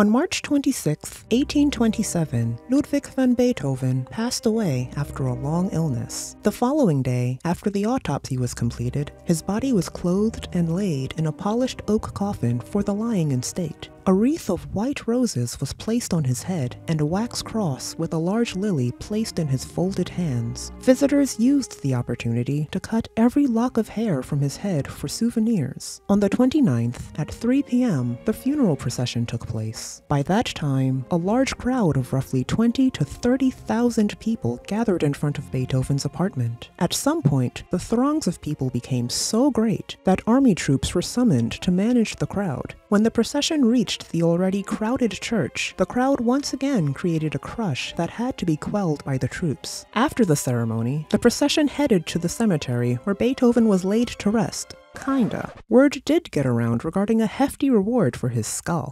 On March 26, 1827, Ludwig van Beethoven passed away after a long illness. The following day, after the autopsy was completed, his body was clothed and laid in a polished oak coffin for the lying in state. A wreath of white roses was placed on his head and a wax cross with a large lily placed in his folded hands. Visitors used the opportunity to cut every lock of hair from his head for souvenirs. On the 29th, at 3 p.m., the funeral procession took place. By that time, a large crowd of roughly 20,000 to 30,000 people gathered in front of Beethoven's apartment. At some point, the throngs of people became so great that army troops were summoned to manage the crowd. When the procession reached the already crowded church, the crowd once again created a crush that had to be quelled by the troops. After the ceremony, the procession headed to the cemetery where Beethoven was laid to rest. Kinda. Word did get around regarding a hefty reward for his skull.